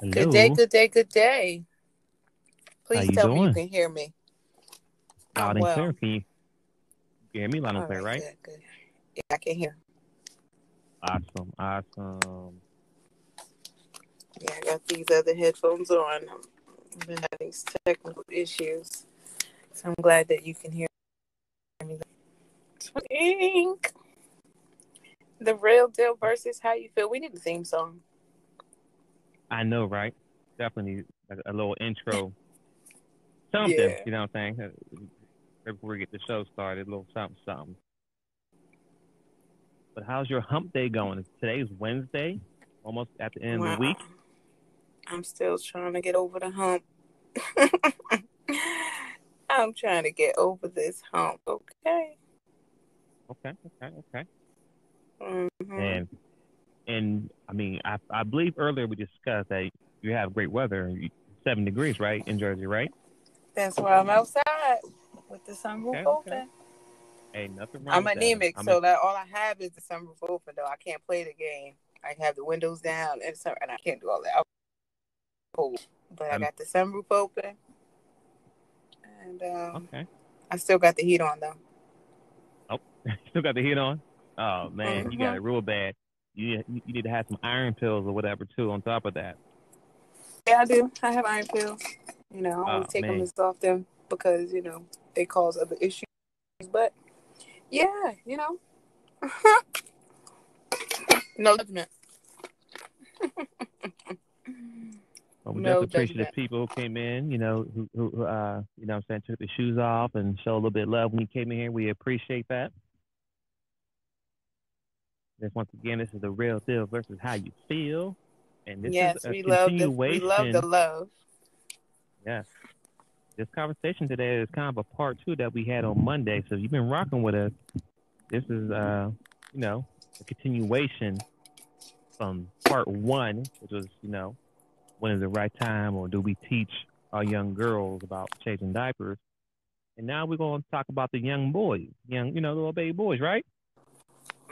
Hello. Good day, good day, good day. Please tell me you can hear me. Loud and clear. Can you hear me loud and clear, right? Good, good. Yeah, I can hear. Awesome, awesome. Yeah, I got these other headphones on. I've been having technical issues. So I'm glad that you can hear me. The Real Deal versus How You Feel. We need a theme song. I know, right? Definitely a little intro. Something, yeah. You know what I'm saying? Before we get the show started, a little something, something. But how's your hump day going? Today's Wednesday, almost at the end of the week. I'm still trying to get over the hump. I'm trying to get over this hump, okay? Okay. Mm-hmm. And I mean, I believe earlier we discussed that you have great weather, 7 degrees, right, in Jersey, right? That's why I'm outside with the sunroof open. Hey, nothing wrong. I'm anemic, so that all I have is the sunroof open. Though I can't play the game, I have the windows down, and I can't do all that. But I got the sunroof open, and I still got the heat on though. Oh, still got the heat on. Oh, man, you got it real bad. You need to have some iron pills or whatever, too, on top of that. Yeah, I do. I have iron pills. You know, I only take them as often because, you know, they cause other issues. But, yeah, you know. No judgment. Well, we just appreciate the people who came in, you know, who you know what I'm saying, took their shoes off and showed a little bit of love when you came in here. We appreciate that. Once again, this is The Real Deal versus How You Feel. And this is a continuation. We love the love. Yes. This conversation today is kind of a part two that we had on Monday. So if you've been rocking with us, this is, you know, a continuation from part one, which was, you know, when is the right time or do we teach our young girls about changing diapers? And now we're going to talk about the young boys, you know, little baby boys, right?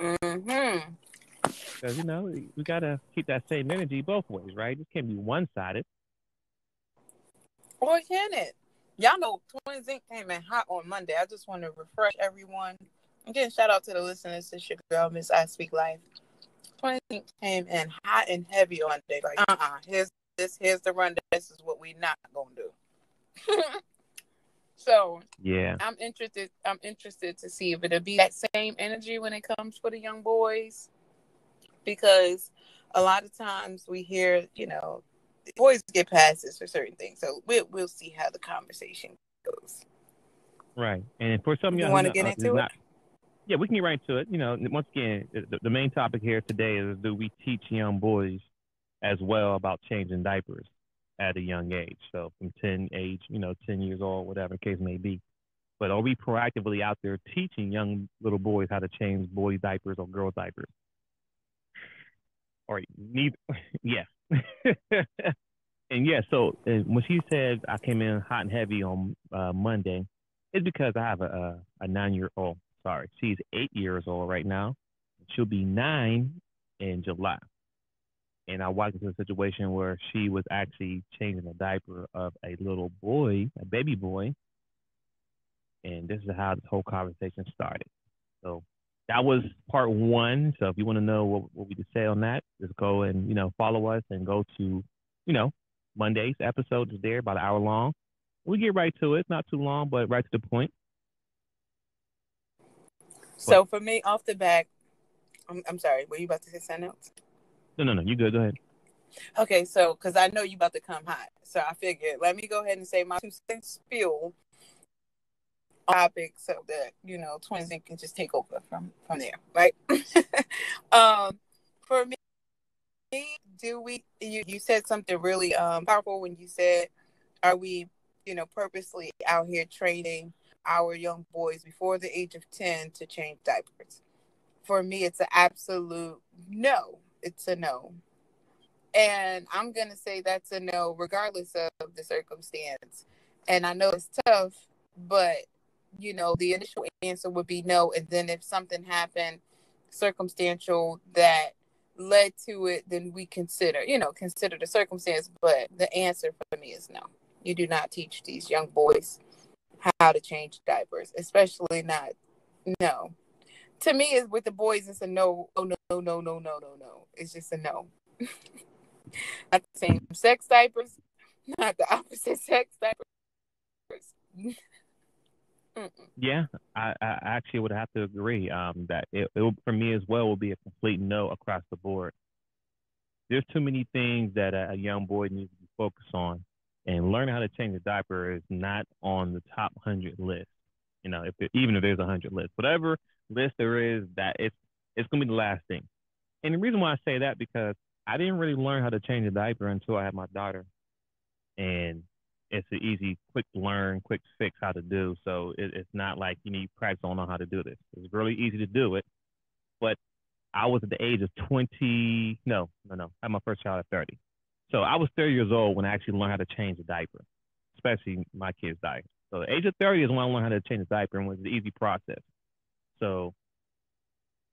Mm-hmm. Because, you know, we got to keep that same energy both ways, right? It can't be one-sided. Or can it? Y'all know Twins Inc. came in hot on Monday. I just want to refresh everyone. Again, shout out to the listeners. This is your girl, Mz I Speak Life. Twins Inc. came in hot and heavy on Monday. Like, here's the rundown. This is what we're not going to do. So yeah, I'm interested to see if it'll be that same energy when it comes for the young boys, because a lot of times we hear, you know, boys get passes for certain things. So we'll see how the conversation goes. Right, and for some young, you want to get into it? Yeah, we can get right into it. You know, once again, the main topic here today is: do we teach young boys as well about changing diapers at a young age? So from 10 years old, whatever the case may be. But are we proactively out there teaching young little boys how to change boys' diapers or girls' diapers? All right, yes. And yeah, so when she said I came in hot and heavy on Monday, it's because I have a 9-year-old. Sorry, she's 8 years old right now. She'll be 9 in July. And I walked into a situation where she was actually changing a diaper of a little boy, a baby boy. And this is how this whole conversation started. So that was part one. So if you want to know what we could say on that, just go and, you know, follow us and go to, you know, Monday's episode is there, about an hour long. We get right to it. It's not too long, but right to the point. So for me, off the back, I'm sorry, were you about to say something else? No, you good. Go ahead. Okay, so, because I know you about to come hot. So I figured, let me go ahead and say my 2 cents spiel topic so that, you know, Twins Inc. can just take over from there, right? For me, you said something really powerful when you said, are we, you know, purposely out here training our young boys before the age of 10 to change diapers? For me, it's an absolute no. It's a no. And I'm going to say that's a no regardless of the circumstance. And I know it's tough, but, you know, the initial answer would be no. And then if something happened circumstantial that led to it, then we consider the circumstance. But the answer for me is no. You do not teach these young boys how to change diapers, especially not. No. To me, is with the boys, it's a no. Oh, no. It's just a no. Not the same sex diapers, not the opposite sex diapers. Yeah, I actually would have to agree that it for me as well will be a complete no across the board. There's too many things that a young boy needs to focus on, and learning how to change a diaper is not on the top 100 list. You know, even if there's 100 lists, whatever list there is, that it's gonna be the last thing. And the reason why I say that, because I didn't really learn how to change a diaper until I had my daughter, and it's an easy, quick learn, quick fix how to do. So it's not like you need practice on how to do this. It's really easy to do it. But I was at the age of 20. No. I had my first child at 30. So I was 30 years old when I actually learned how to change a diaper, especially my kid's diaper. So the age of 30 is when I learned how to change a diaper, and it was an easy process. So,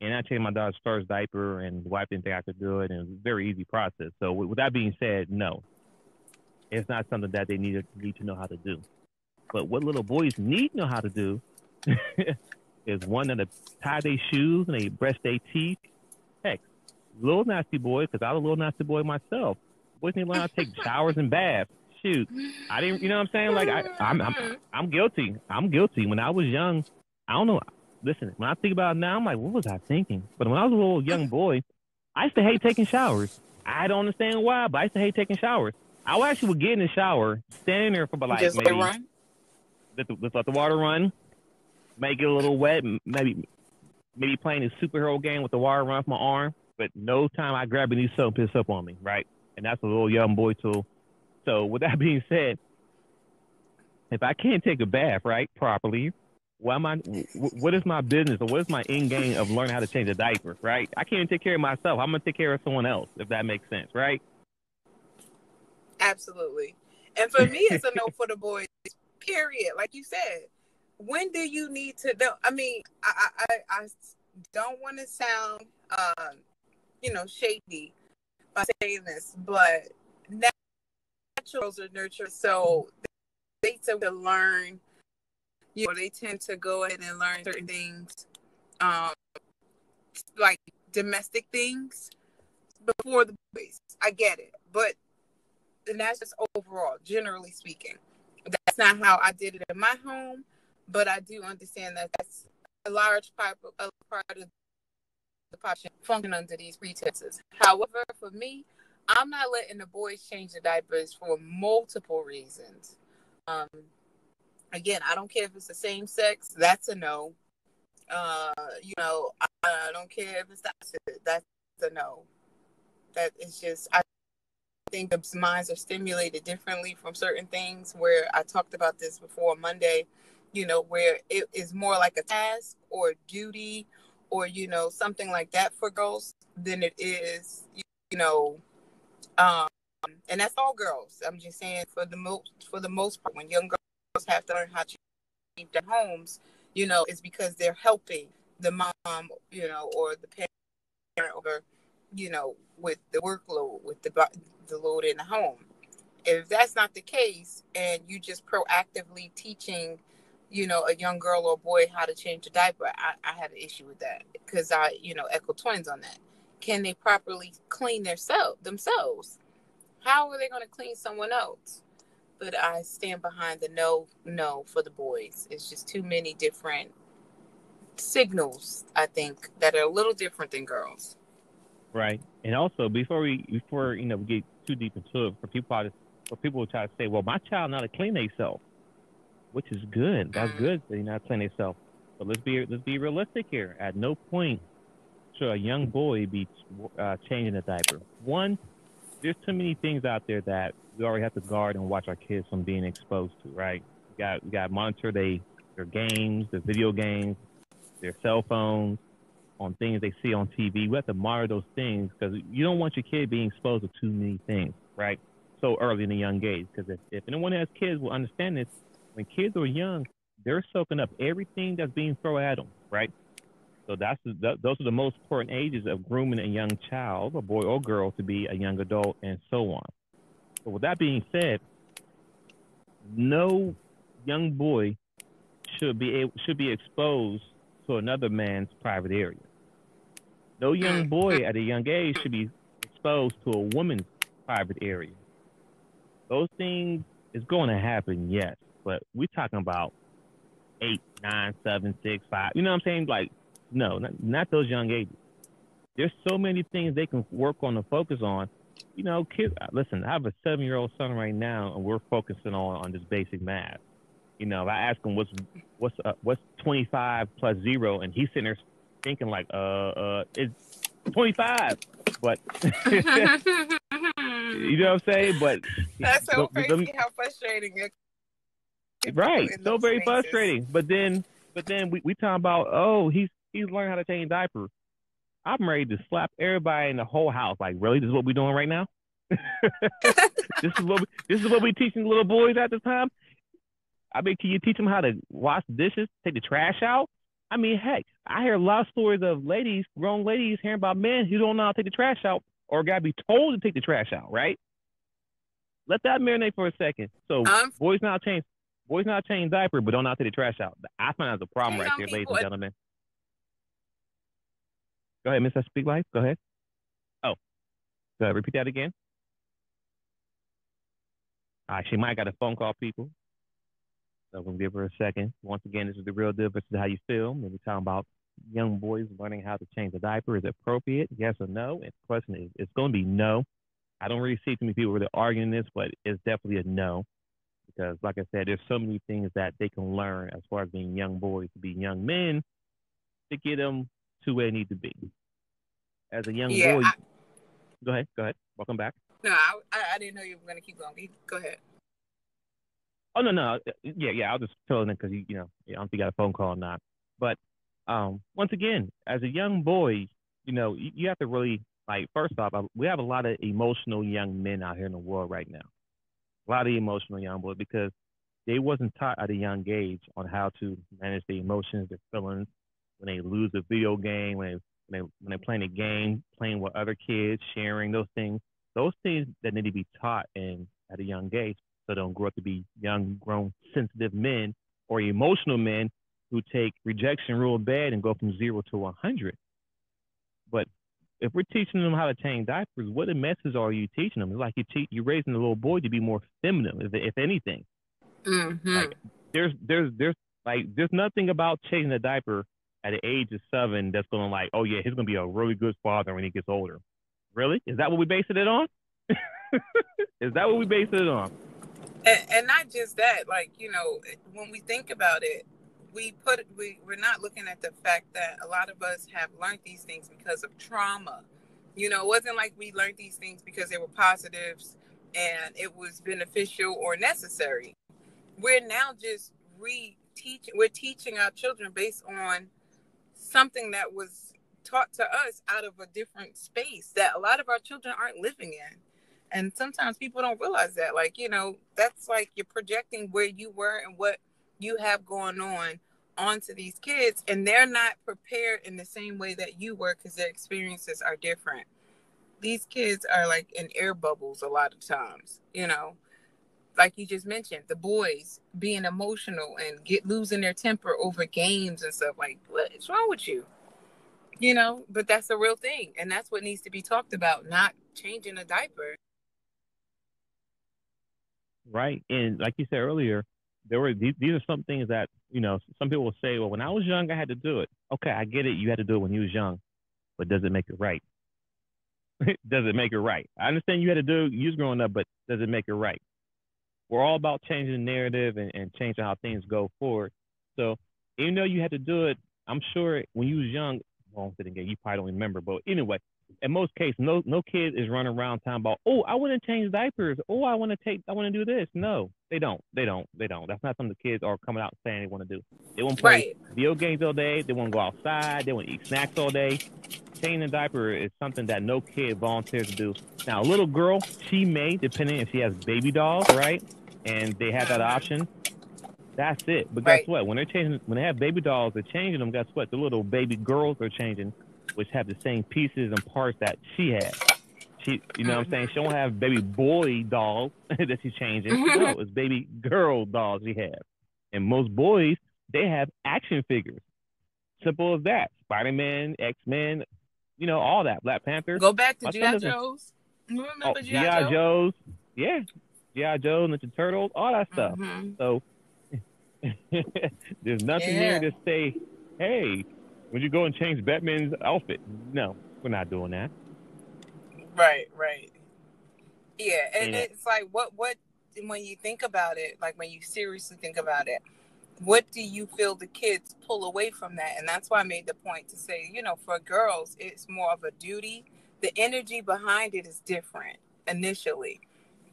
and I changed my daughter's first diaper, and the wife didn't think I could do it, and it was a very easy process. So with that being said, no. It's not something that they need to know how to do. But what little boys need to know how to do is one, that they tie their shoes and they brush their teeth. Heck, little nasty boys, because I was a little nasty boy myself. Boys need to learn how to take showers and baths. Shoot, I didn't. You know what I'm saying? Like I'm guilty. I'm guilty. When I was young, I don't know. Listen, when I think about it now, I'm like, what was I thinking? But when I was a little young boy, I used to hate taking showers. I don't understand why, but I used to hate taking showers. I actually would get in the shower, standing there for about like just maybe let the water run, make it a little wet, maybe playing a superhero game with the water run off my arm. But no time I grab any soap, piss up on me, right? And that's a little young boy tool. So with that being said, if I can't take a bath right properly, what is my business, or what is my end game of learning how to change a diaper, right? I can't even take care of myself. I'm gonna take care of someone else, if that makes sense, right? Absolutely. And for me, it's a no for the boys, period. Like you said, when do you need to know? I mean, I don't want to sound, shady by saying this, but naturals are nurtured, so they tend to learn, they tend to go ahead and learn certain things, like domestic things, before the boys. I get it, but and that's just overall, generally speaking. That's not how I did it in my home, but I do understand that that's a large part of the population function under these pretenses. However, for me, I'm not letting the boys change the diapers for multiple reasons. Again, I don't care if it's the same sex. That's a no. I don't care if it's the opposite. That's a no. That is just... I think the minds are stimulated differently from certain things, where I talked about this before Monday, where it is more like a task or duty or, something like that for girls than it is, and that's all girls. I'm just saying for the most part, when young girls have to learn how to keep their homes, it's because they're helping the mom, or the parent over, with the workload, with the load in the home. If that's not the case, and you just proactively teaching, a young girl or boy how to change a diaper, I have an issue with that, because I, echo twins on that. Can they properly clean themselves? How are they going to clean someone else? But I stand behind the no for the boys. It's just too many different signals, I think, that are a little different than girls. Right. And also, before we get too deep into it, for people who try to say, well, my child not to clean themselves, which is good. That's good that they not clean themselves. But let's be realistic here. At no point should a young boy be changing a diaper. One, there's too many things out there that we already have to guard and watch our kids from being exposed to, right? We got to monitor their games, their video games, their cell phones, on things they see on TV. We have to monitor those things, because you don't want your kid being exposed to too many things, right? So early in a young age, because if anyone has kids will understand this, when kids are young, they're soaking up everything that's being thrown at them, right? So those are the most important ages of grooming a young child, a boy or girl, to be a young adult, and so on. So with that being said, no young boy should be exposed to another man's private area. No young boy at a young age should be exposed to a woman's private area. Those things is going to happen, yes, but we're talking about 8, 9, 7, 6, 5. You know what I'm saying? Like, no, not those young ages. There's so many things they can work on and focus on. You know, kids, listen, I have a 7-year-old son right now, and we're focusing on this basic math. You know, if I ask him what's 25 + 0, and he's sitting there thinking like, it's 25. But you know what I'm saying? But that's so crazy how frustrating it is. Right, so very frustrating. But then we talking about, oh, he's learning how to change diapers. I'm ready to slap everybody in the whole house. Like, really? This is what we're doing right now? This is what we teaching little boys at this time? I mean, can you teach them how to wash dishes, take the trash out? I mean, heck, I hear a lot of stories of ladies, grown ladies, hearing about men who don't know how to take the trash out or got to be told to take the trash out, right? Let that marinate for a second. So boys not change diaper, but don't know how to take the trash out. I find that's a problem right there, ladies and gentlemen. Go ahead, Mz I Speak Life. Go ahead. Oh, go ahead. Repeat that again. All right, she might got a phone call, people. So I'm going to give her a second. Once again, this is The Real Deal versus How You Feel. We're talking about young boys learning how to change a diaper. Is it appropriate? Yes or no? And the question is, it's going to be no. I don't really see too many people really arguing this, but it's definitely a no. Because like I said, there's so many things that they can learn as far as being young boys to be young men to get them to where they need to be. As a young boy. Go ahead. Welcome back. No, I didn't know you were going to keep going. Go ahead. Oh, no. Yeah, I'll just tell them because, you know, I don't think I got a phone call or not. But once again, as a young boy, you know, you have to really, like, first off, we have a lot of emotional young men out here in the world right now. A lot of emotional young boys because they wasn't taught at a young age on how to manage their emotions, their feelings. When they lose a video game, when they playing a game, playing with other kids, sharing those things that need to be taught at a young age. So don't grow up to be young, grown, sensitive men or emotional men who take rejection real bad and go from 0 to 100. But if we're teaching them how to change diapers, what a message are you teaching them? It's like you're raising a little boy to be more feminine, if anything. Mm-hmm. Like, there's nothing about changing a diaper at the age of 7 that's going to like, oh yeah, he's going to be a really good father when he gets older. Really? Is that what we basing it on? Is that what we basing it on? And not just that, like, you know, when we think about it, we're not looking at the fact that a lot of us have learned these things because of trauma. You know, it wasn't like we learned these things because they were positives and it was beneficial or necessary. We're now just teaching our children based on something that was taught to us out of a different space that a lot of our children aren't living in. And sometimes people don't realize that, like, you know, that's like you're projecting where you were and what you have going on onto these kids. And they're not prepared in the same way that you were because their experiences are different. These kids are like in air bubbles a lot of times, you know, like you just mentioned, the boys being emotional and losing their temper over games and stuff. Like, what's wrong with you? You know, but that's a real thing. And that's what needs to be talked about, not changing a diaper. Right. And like you said earlier, these are some things that, you know, some people will say, well, when I was young, I had to do it. Okay, I get it. You had to do it when you was young, but does it make it right? Does it make it right? I understand you had to do it. You was growing up, but does it make it right? We're all about changing the narrative and changing how things go forward. So even though you had to do it, I'm sure when you was young, well, you probably don't remember, but anyway, in most cases, no kid is running around talking about, oh, I want to change diapers. Oh, I want to do this. No, they don't. That's not something the kids are coming out saying they want to do. They want to play video games all day. They want to go outside. They want to eat snacks all day. Changing a diaper is something that no kid volunteers to do. Now, a little girl, she may, depending if she has baby dolls, right? And they have that option. That's it. But guess what? When they're changing, when they have baby dolls, they're changing them. Guess what? The little baby girls are changing, which have the same pieces and parts that she had. She, you know what I'm saying? She don't have baby boy dolls that she's changing. No, it's baby girl dolls she has. And most boys, they have action figures. Simple as that. Spider-Man, X-Men, you know, all that. Black Panther. Go back to G.I. Joe's. You remember G.I. Joe's? Yeah. G.I. Joe, Ninja Turtles, all that stuff. So there's nothing here to say, hey, when you go and change Batman's outfit. No, we're not doing that. Right, right. Yeah, and it's like, what, when you think about it, like when you seriously think about it, what do you feel the kids pull away from that? And that's why I made the point to say, you know, for girls, it's more of a duty. The energy behind it is different initially.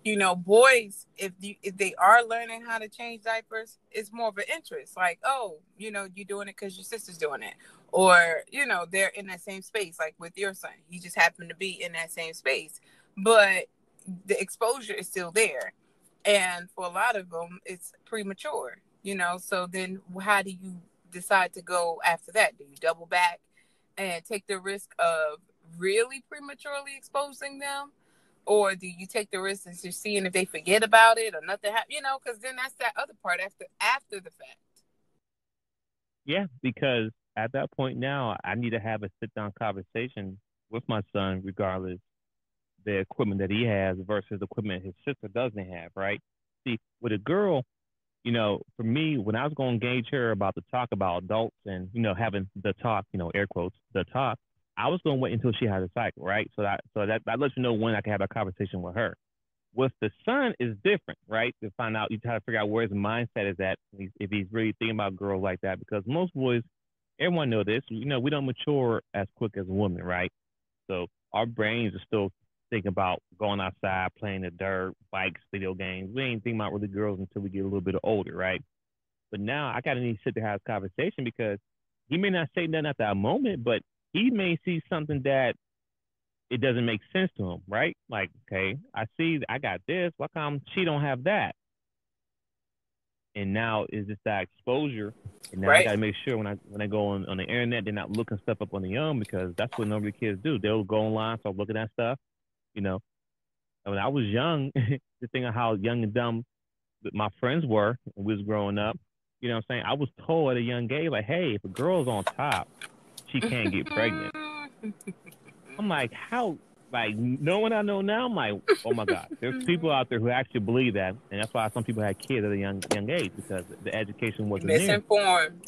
You know, boys, if they are learning how to change diapers, it's more of an interest. Like, oh, you know, you're doing it because your sister's doing it. Or, you know, they're in that same space, like with your son. He just happened to be in that same space. But the exposure is still there. And for a lot of them, it's premature, you know. So then how do you decide to go after that? Do you double back and take the risk of really prematurely exposing them? Or do you take the risk and just seeing if they forget about it or nothing happens? You know, because then that's that other part after the fact. Yeah, because at that point now, I need to have a sit-down conversation with my son, regardless the equipment that he has versus the equipment his sister doesn't have, right? See, with a girl, you know, for me, when I was going to engage her about the talk about adults and, you know, having the talk, you know, air quotes, the talk, I was going to wait until she had a cycle, right? So that lets you know when I can have a conversation with her. With the son is different, right? To find out, you try to figure out where his mindset is at, if he's really thinking about girls like that, because most boys, everyone know this, you know, we don't mature as quick as women, right? So our brains are still thinking about going outside, playing the dirt, bikes, video games. We ain't thinking about really girls until we get a little bit older, right? But now I gotta need to sit there and have a conversation, because he may not say nothing at that moment, but he may see something that it doesn't make sense to him, right? Like, okay, I see, I got this. Why come she don't have that? And now is just that exposure. And now I got to make sure when I go on the internet, they're not looking stuff up on their own, because that's what normally kids do. They'll go online, start looking at stuff, you know. And when I was young, the thing of how young and dumb my friends were when we was growing up, you know what I'm saying? I was told at a young age, like, hey, if a girl's on top, she can't get pregnant. I'm like, how? Like, knowing I know now, I'm like, oh my God, there's people out there who actually believe that, and that's why some people had kids at a young age, because the education wasn't misinformed.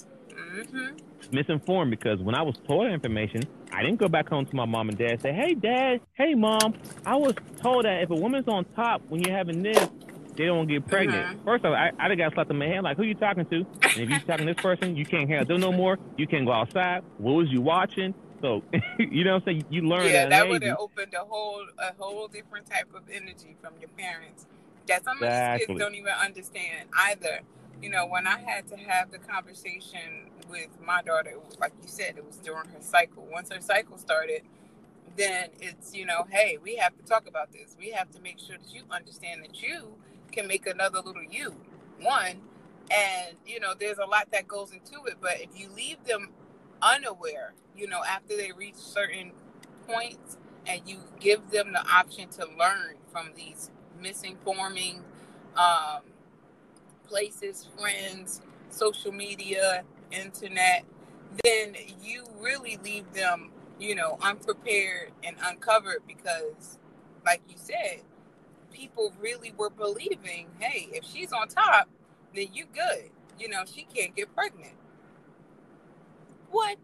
Misinformed, because when I was told that information, I didn't go back home to my mom and dad and say, hey dad, hey mom, I was told that if a woman's on top when you're having this, they don't get pregnant. First of all, I done got slapped in my hand, like, who you talking to? And if you talking to this person, you can't handle no more. You can't go outside. What was you watching? So, you know what I'm saying? You learn. Yeah, that would have opened a whole different type of energy from your parents that some of these kids don't even understand either. You know, when I had to have the conversation with my daughter, it was, like you said, it was during her cycle. Once her cycle started, then it's, you know, hey, we have to talk about this. We have to make sure that you understand that you can make another little you, one. And, you know, there's a lot that goes into it. But if you leave them unaware, you know, after they reach certain points and you give them the option to learn from these misinforming places, friends, social media, internet, then you really leave them, you know, unprepared and uncovered, because, like you said, people really were believing, hey, if she's on top, then you good. You know, she can't get pregnant. What?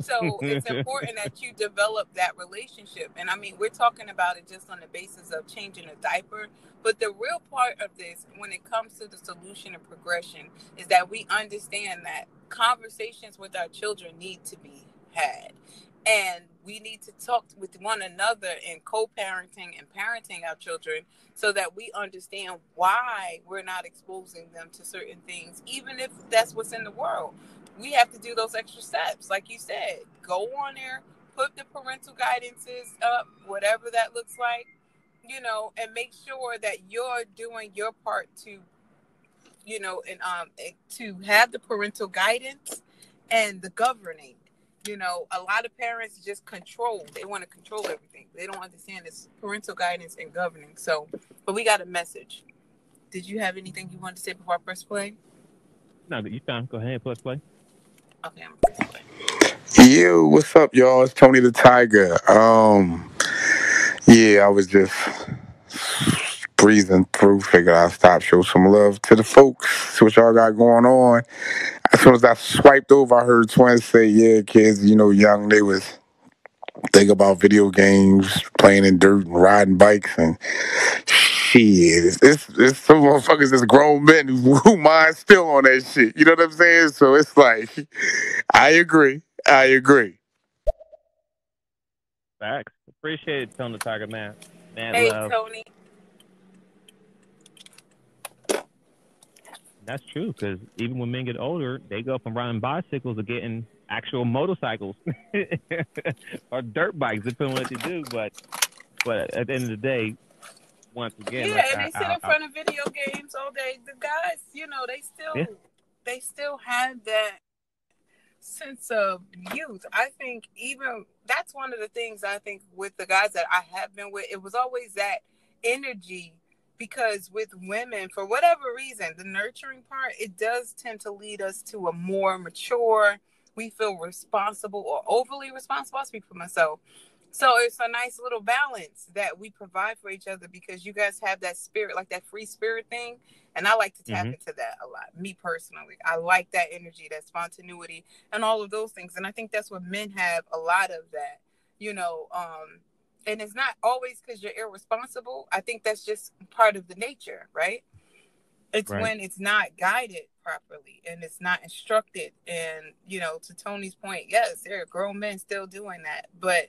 So it's important that you develop that relationship. And I mean, we're talking about it just on the basis of changing a diaper. But the real part of this, when it comes to the solution and progression, is that we understand that conversations with our children need to be had. And we need to talk with one another in co-parenting and parenting our children, so that we understand why we're not exposing them to certain things, even if that's what's in the world. We have to do those extra steps. Like you said, go on there, put the parental guidances up, whatever that looks like, you know, and make sure that you're doing your part to you know, and to have the parental guidance and the governing. You know, a lot of parents just control. They want to control everything. They don't understand this parental guidance and governing. So, but we got a message. Did you have anything you wanted to say before I press play? No, you fine. Go ahead and press play. Okay, I'm going to press play. Yo, what's up, y'all? It's Tony the Tiger. Yeah, I was just breezing through. Figured I'd stop, show some love to the folks, to what y'all got going on. As soon as I swiped over, I heard twins say, yeah, kids, you know, young, they was thinking about video games, playing in dirt and riding bikes, and shit, it's some motherfuckers that's grown men who mind still on that shit. You know what I'm saying? So it's like, I agree. Facts. Appreciate it, Tony the Tiger, man. Hey, love. Tony. That's true, because even when men get older, they go from riding bicycles to getting actual motorcycles or dirt bikes, depending on what they do. But at the end of the day, once again, yeah, like, and they sit in front of video games all day. The guys, you know, they still have that sense of youth. I think even that's one of the things I think with the guys that I have been with. It was always that energy. Because with women, for whatever reason, the nurturing part, it does tend to lead us to a more mature, we feel responsible or overly responsible. I'll speak for myself. So it's a nice little balance that we provide for each other because you guys have that spirit, like that free spirit thing. And I like to tap into that a lot, me personally. I like that energy, that spontaneity, and all of those things. And I think that's what men have a lot of that, you know, and it's not always because you're irresponsible. I think that's just part of the nature, right? It's right. When it's not guided properly and it's not instructed. And, you know, to Tony's point, yes, there are grown men still doing that. But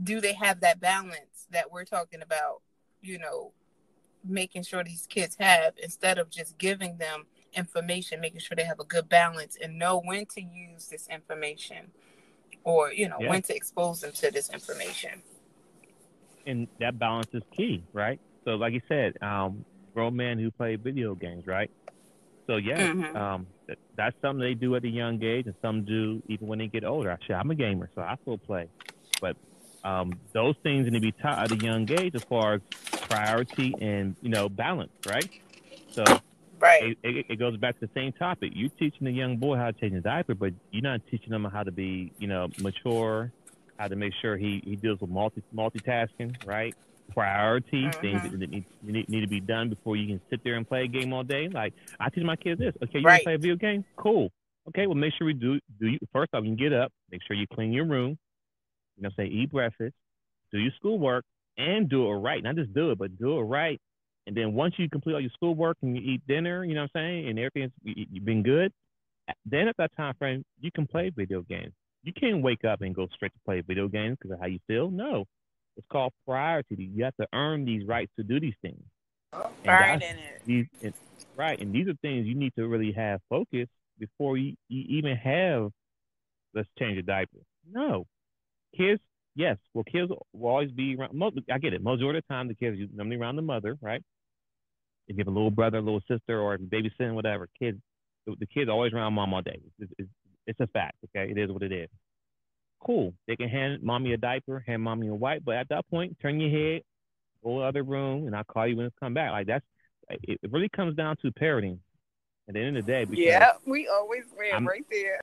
do they have that balance that we're talking about, you know, making sure these kids have, instead of just giving them information, making sure they have a good balance and know when to use this information or, you know, when to expose them to this information. And that balance is key, right? So like you said, grown men who play video games, right? So yeah, that's something they do at a young age, and some do even when they get older. Actually, I'm a gamer, so I still play. But those things need to be taught at a young age as far as priority and, you know, balance, right? So it goes back to the same topic. You're teaching a young boy how to change a diaper, but you're not teaching him how to be, you know, mature, how to make sure he deals with multitasking, right? Priority, things that need to be done before you can sit there and play a game all day. Like, I teach my kids this. Okay, you want to play a video game? Cool. Okay, well, make sure we do first off, you can get up, make sure you clean your room, you know, say, eat breakfast, do your schoolwork, and do it right. Not just do it, but do it right. And then once you complete all your schoolwork and you eat dinner, you know what I'm saying, and everything's you've been good, then at that time frame, you can play video games. You can't wake up and go straight to play video games because of how you feel. No, it's called priority. You have to earn these rights to do these things. Oh, right in it. And these are things you need to really have focus before you even have, let's change a diaper. No. Kids, yes. Well, kids will always be around. I get it. Majority of the time, the kids are normally around the mother, right? If you have a little brother, a little sister, or babysitting, whatever, the kids are always around mom all day. It's a fact, okay? It is what it is. Cool. They can hand mommy a diaper, hand mommy a wipe, but at that point, turn your head, go to the other room, and I'll call you when it's come back. Like, that's it. It really comes down to parenting at the end of the day. Yeah, we always win right there.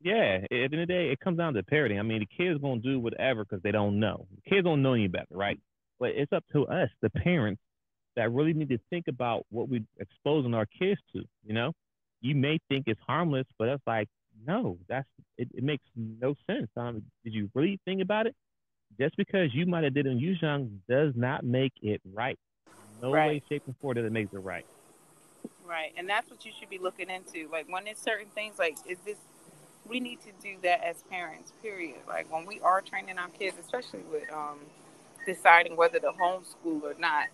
Yeah, at the end of the day, it comes down to parenting. I mean, the kids going to do whatever because they don't know. The kids don't know any better, right? But it's up to us, the parents, that really need to think about what we're exposing our kids to, you know? You may think it's harmless, but that's like, no, that's it makes no sense. Did you really think about it? Just because you might have did it when you was young does not make it right. No way, shape, and form does it make it right. Right, and that's what you should be looking into. Like, when there's certain things, like, we need to do that as parents, period. Like, when we are training our kids, especially with deciding whether to homeschool or not,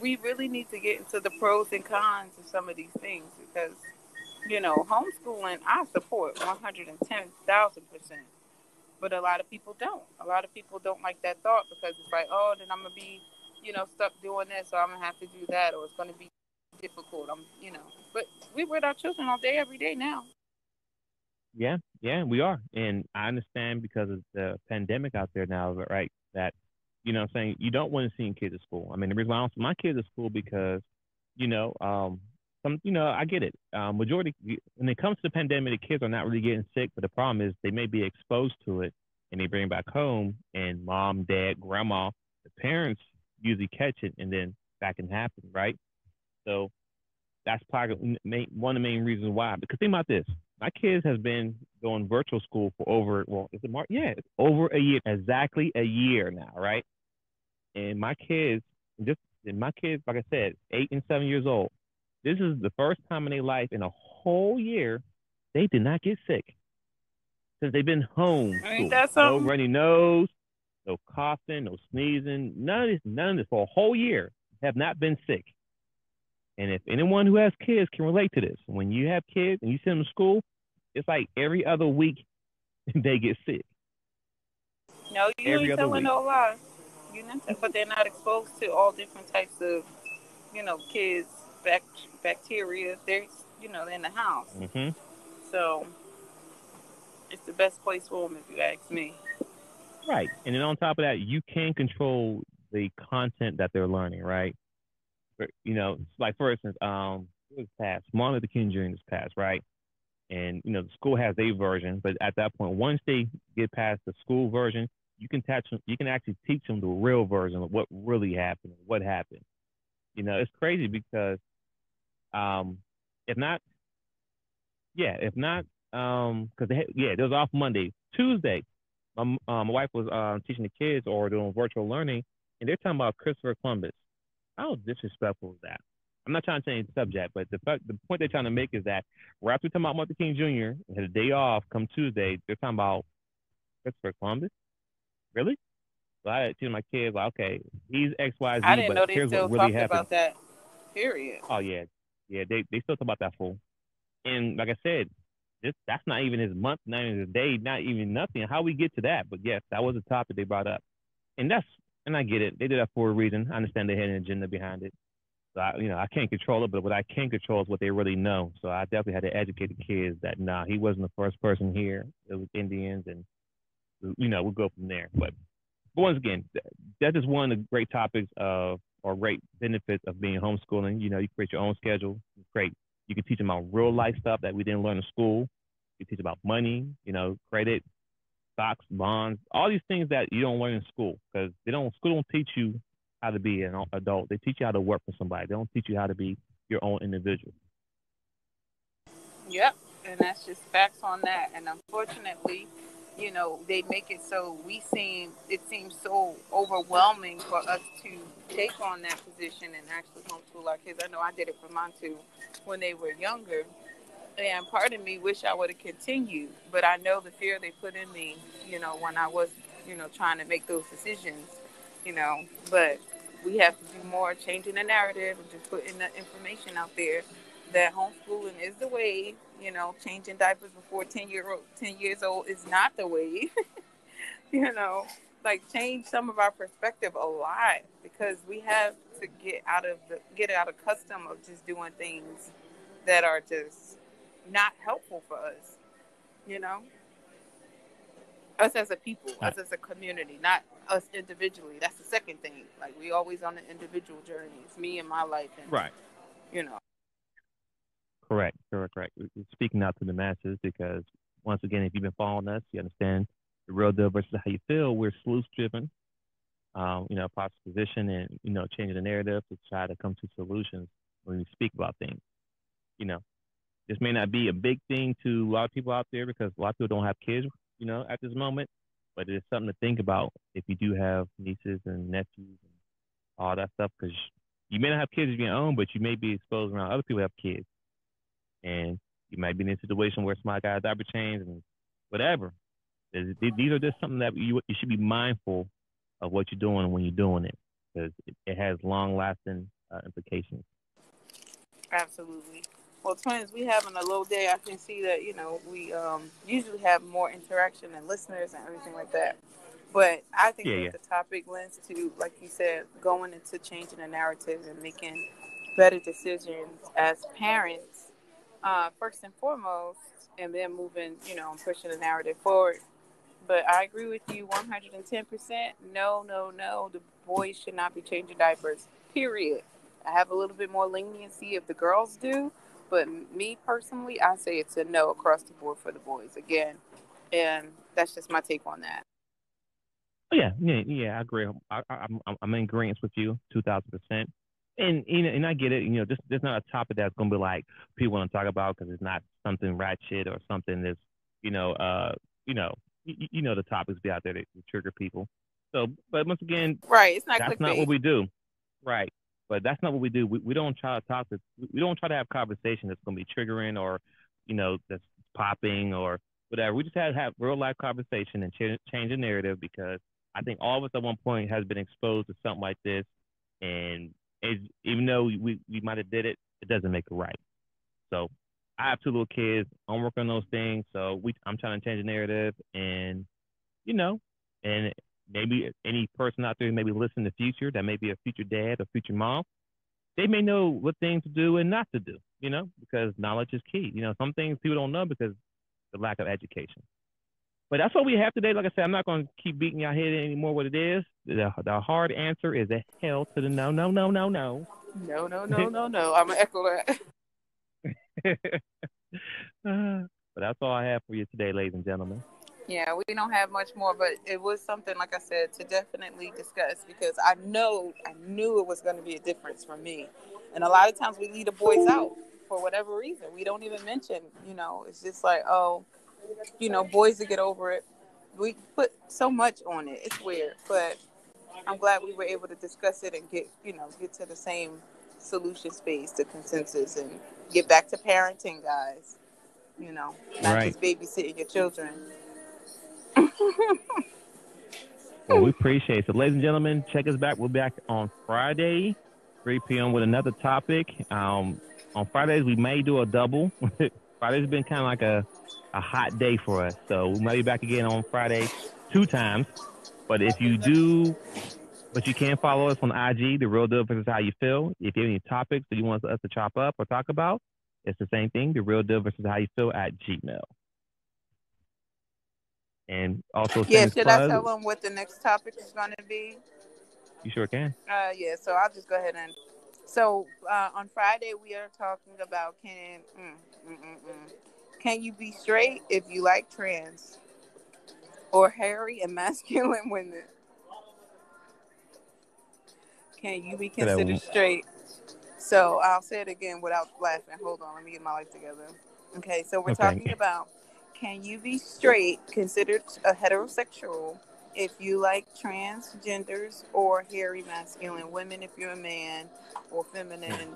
we really need to get into the pros and cons of some of these things because, you know, homeschooling, I support 110,000%, but a lot of people don't. A lot of people don't like that thought because it's like, oh, then I'm going to be, you know, stuck doing this, so I'm going to have to do that, or it's going to be difficult. But we're with our children all day, every day now. Yeah, we are. And I understand because of the pandemic out there now, right, that, you know what I'm saying, you don't want to see kids at school. I mean, the reason why I don't see my kids at school because, I get it. Majority, when it comes to the pandemic, the kids are not really getting sick, but the problem is they may be exposed to it and they bring it back home, and mom, dad, grandma, the parents usually catch it, and then that can happen, right? So that's probably one of the main reasons why. Because think about this. My kids has been going virtual school for over a year, exactly a year now, right? And my kids, like I said, 8 and 7 years old. This is the first time in their life in a whole year they did not get sick because they've been home. No runny nose, no coughing, no sneezing, none of this for a whole year have not been sick. And if anyone who has kids can relate to this, when you have kids and you send them to school, it's like every other week they get sick. No, you ain't telling no lie. But they're not exposed to all different types of, kids, bacteria. They're in the house. Mm-hmm. So it's the best place for them, if you ask me. Right. And then on top of that, you can control the content that they're learning, right? Like for instance, Martin Luther King Jr. is passed, right? And, the school has a version, but at that point, once they get past the school version, you can actually teach them the real version of what really happened, what happened. It's crazy because because they was off Monday. Tuesday, my wife was teaching the kids or doing virtual learning, and they're talking about Christopher Columbus. How disrespectful is that? I'm not trying to change the subject, but the point they're trying to make is that right after talking about Martin Luther King Jr. and had a day off come Tuesday, they're talking about Christopher Columbus. Really? So I had to my kids, like, okay, he's XYZ, I didn't know they here's still what really happened about that. Period. Oh yeah, they still talk about that fool. And like I said, that's not even his month, not even his day, not even nothing. How we get to that? But yes, that was a topic they brought up, and I get it. They did that for a reason. I understand they had an agenda behind it. So, I can't control it, but what I can control is what they really know. So I definitely had to educate the kids that, nah, he wasn't the first person here. It was Indians, and, we'll go from there. But once again, that is one of the great topics great benefits of being homeschooling. You create your own schedule. It's great. You can teach them about real life stuff that we didn't learn in school. You teach about money, credit, stocks, bonds, all these things that you don't learn in school, because school don't teach you how to be an adult. They teach you how to work for somebody. They don't teach you how to be your own individual. Yep, and that's just facts on that. And unfortunately, they make it so it seems so overwhelming for us to take on that position and actually homeschool our kids. I know I did it for mine too when they were younger. And part of me wish I would have continued, but I know the fear they put in me, when I was, trying to make those decisions, but we have to do more changing the narrative and just putting the information out there that homeschooling is the way, changing diapers before 10 years old is not the way, change some of our perspective a lot, because we have to get out of custom of just doing things that are just not helpful for us, us as a people, us as a community, not us individually. That's the second thing. Like, we always on the individual journey. It's me and my life. And, right. Correct. We're speaking out to the masses because, once again, if you've been following us, you understand the real deal versus how you feel. We're solution-driven, position and, changing the narrative to try to come to solutions when we speak about things. This may not be a big thing to a lot of people out there because a lot of people don't have kids, at this moment, but it's something to think about if you do have nieces and nephews and all that stuff, because you may not have kids of your own, but you may be exposed around other people who have kids. And you might be in a situation where somebody got a diaper change and whatever. These are just something that you should be mindful of what you're doing when you're doing it, because it has long-lasting implications. Absolutely. Well, twins, we having a low day. I can see that, we usually have more interaction and listeners and everything like that. But I think the topic lends to, like you said, going into changing the narrative and making better decisions as parents, first and foremost, and then moving, and pushing the narrative forward. But I agree with you 110%. No. The boys should not be changing diapers, period. I have a little bit more leniency if the girls do. But me personally, I say it's a no across the board for the boys again. And that's just my take on that. Yeah, I agree. I'm in agreement with you 2,000%. And I get it. There's not a topic that's going to be like people want to talk about because it's not something ratchet or something that's, the topics be out there that trigger people. So, but once again, right? It's not clickbait. That's not what we do, right? But that's not what we do. We don't try to talk. We don't try to have conversation that's going to be triggering or, that's popping or whatever. We just have real life conversation and change the narrative, because I think all of us at one point has been exposed to something like this, and even though we might have did it, it doesn't make it right. So I have two little kids. I'm working on those things. So I'm trying to change the narrative, and and maybe any person out there who maybe listen in the future that may be a future dad or future mom, they may know what things to do and not to do, because knowledge is key. Some things people don't know because of the lack of education. But that's what we have today. Like I said, I'm not going to keep beating y'all head anymore what it is. The hard answer is a hell to the no. No. I'm going to echo that. But that's all I have for you today, ladies and gentlemen. Yeah, we don't have much more, but it was something, like I said, to definitely discuss, because I knew it was going to be a difference for me. And a lot of times we leave the boys out for whatever reason. We don't even mention, it's just like, oh, boys to get over it. We put so much on it. It's weird, but I'm glad we were able to discuss it and get to the same solution space, the consensus, and get back to parenting, guys. Not just babysitting your children. Well, we appreciate it. So, ladies and gentlemen, check us back. We'll be back on Friday, 3 p.m. with another topic. On Fridays, we may do a double. Friday's been kind of like a hot day for us. So we might be back again on Friday 2 times. But you can follow us on IG, The Real Deal Versus How You Feel. If you have any topics that you want us to chop up or talk about, it's the same thing, The Real Deal Versus How You Feel @gmail.com. And also, I tell them what the next topic is going to be? You sure can. So I'll just go ahead and. So on Friday we are talking about can you be straight if you like trans or hairy and masculine women? Can you be considered straight? So I'll say it again without laughing. Hold on, let me get my life together. Okay, so we're talking about. Can you be straight, considered a heterosexual, if you like transgenders or hairy masculine women if you're a man, or feminine,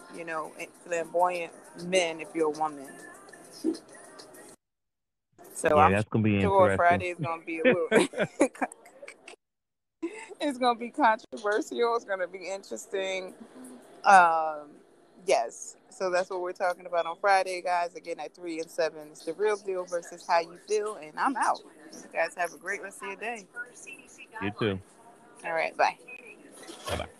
flamboyant men if you're a woman? So yeah, that's gonna be interesting. Friday is gonna be a little. It's gonna be controversial. It's gonna be interesting. Yes. So that's what we're talking about on Friday, guys. Again, at 3 and 7, it's The Real Deal Versus How You Feel, and I'm out. You guys have a great rest of your day. You too. All right, bye. Bye-bye.